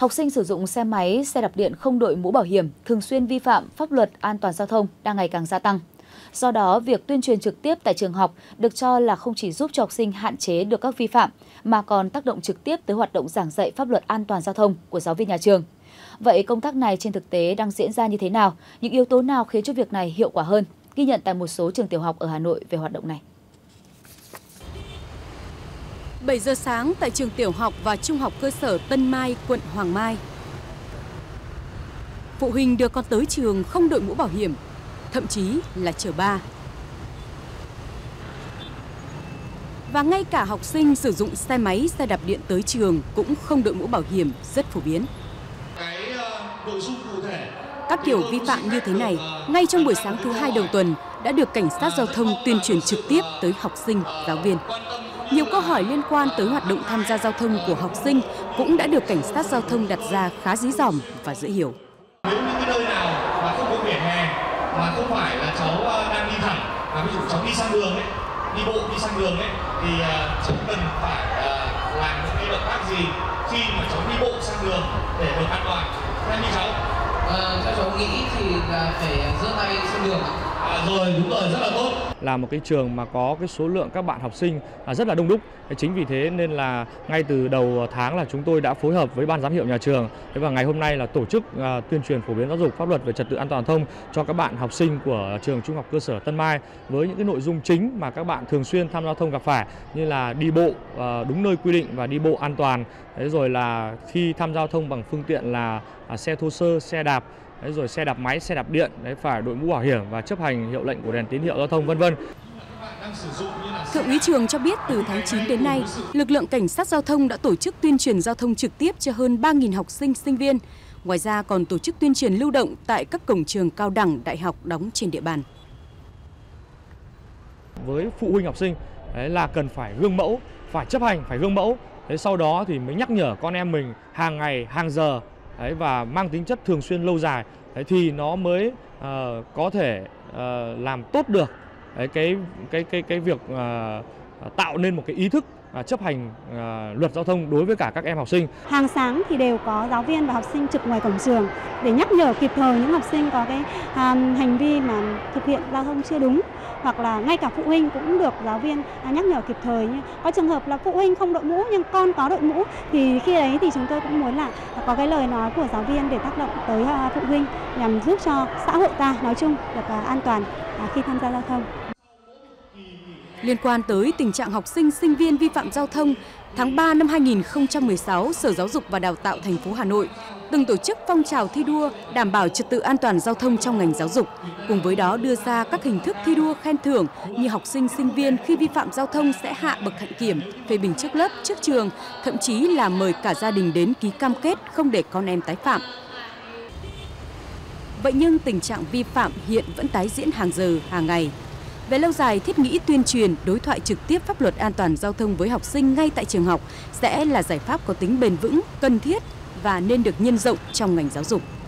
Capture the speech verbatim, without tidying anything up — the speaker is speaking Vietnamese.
Học sinh sử dụng xe máy, xe đạp điện không đội mũ bảo hiểm, thường xuyên vi phạm pháp luật an toàn giao thông đang ngày càng gia tăng. Do đó, việc tuyên truyền trực tiếp tại trường học được cho là không chỉ giúp cho học sinh hạn chế được các vi phạm, mà còn tác động trực tiếp tới hoạt động giảng dạy pháp luật an toàn giao thông của giáo viên nhà trường. Vậy công tác này trên thực tế đang diễn ra như thế nào? Những yếu tố nào khiến cho việc này hiệu quả hơn? Ghi nhận tại một số trường tiểu học ở Hà Nội về hoạt động này. bảy giờ sáng tại trường tiểu học và trung học cơ sở Tân Mai, quận Hoàng Mai. Phụ huynh đưa con tới trường không đội mũ bảo hiểm, thậm chí là chở ba. Và ngay cả học sinh sử dụng xe máy, xe đạp điện tới trường cũng không đội mũ bảo hiểm rất phổ biến. Các kiểu vi phạm như thế này, ngay trong buổi sáng thứ hai đầu tuần đã được cảnh sát giao thông tuyên truyền trực tiếp tới học sinh, giáo viên. Nhiều câu hỏi liên quan tới hoạt động tham gia giao thông của học sinh cũng đã được cảnh sát giao thông đặt ra khá dí dỏm và dễ hiểu. Nếu những cái nơi nào mà không có vỉa hè, mà không phải là cháu đang đi thẳng, mà ví dụ cháu đi sang đường ấy, đi bộ đi sang đường ấy, thì cháu cần phải làm những cái động tác gì khi mà cháu đi bộ sang đường để được an toàn. Theo như cháu, à, theo cháu nghĩ thì là phải giơ tay sang đường. À, rồi, đúng rồi, rất là tốt. Là một cái trường mà có cái số lượng các bạn học sinh rất là đông đúc. Chính vì thế nên là ngay từ đầu tháng là chúng tôi đã phối hợp với ban giám hiệu nhà trường và ngày hôm nay là tổ chức tuyên truyền phổ biến giáo dục pháp luật về trật tự an toàn giao thông cho các bạn học sinh của trường trung học cơ sở Tân Mai với những cái nội dung chính mà các bạn thường xuyên tham gia giao thông gặp phải như là đi bộ đúng nơi quy định và đi bộ an toàn. Thế rồi là khi tham gia giao thông bằng phương tiện là xe thô sơ, xe đạp, đấy, rồi xe đạp máy, xe đạp điện, đấy, phải đội mũ bảo hiểm và chấp hành hiệu lệnh của đèn tín hiệu giao thông, vân vân. Thượng úy Trường cho biết từ tháng chín đến nay, lực lượng cảnh sát giao thông đã tổ chức tuyên truyền giao thông trực tiếp cho hơn ba nghìn học sinh, sinh viên. Ngoài ra còn tổ chức tuyên truyền lưu động tại các cổng trường cao đẳng, đại học đóng trên địa bàn. Với phụ huynh học sinh đấy là cần phải gương mẫu, phải chấp hành, phải gương mẫu. Thế sau đó thì mới nhắc nhở con em mình hàng ngày, hàng giờ. Đấy, và mang tính chất thường xuyên lâu dài, đấy, thì nó mới uh, có thể uh, làm tốt được đấy, cái cái cái cái việc uh, tạo nên một cái ý thức uh, chấp hành uh, luật giao thông đối với cả các em học sinh. Hàng sáng thì đều có giáo viên và học sinh trực ngoài cổng trường để nhắc nhở kịp thời những học sinh có cái um, hành vi mà thực hiện giao thông chưa đúng, hoặc là ngay cả phụ huynh cũng được giáo viên nhắc nhở kịp thời. Có trường hợp là phụ huynh không đội mũ nhưng con có đội mũ, thì khi đấy thì chúng tôi cũng muốn là có cái lời nói của giáo viên để tác động tới phụ huynh nhằm giúp cho xã hội ta nói chung được an toàn khi tham gia giao thông. Liên quan tới tình trạng học sinh, sinh viên vi phạm giao thông, tháng ba năm hai nghìn không trăm mười sáu, Sở Giáo dục và Đào tạo thành phố Hà Nội từng tổ chức phong trào thi đua đảm bảo trật tự an toàn giao thông trong ngành giáo dục. Cùng với đó đưa ra các hình thức thi đua khen thưởng như học sinh, sinh viên khi vi phạm giao thông sẽ hạ bậc hạnh kiểm, phê bình trước lớp, trước trường, thậm chí là mời cả gia đình đến ký cam kết không để con em tái phạm. Vậy nhưng tình trạng vi phạm hiện vẫn tái diễn hàng giờ, hàng ngày. Về lâu dài, thiết nghĩ tuyên truyền, đối thoại trực tiếp pháp luật an toàn giao thông với học sinh ngay tại trường học sẽ là giải pháp có tính bền vững, cần thiết và nên được nhân rộng trong ngành giáo dục.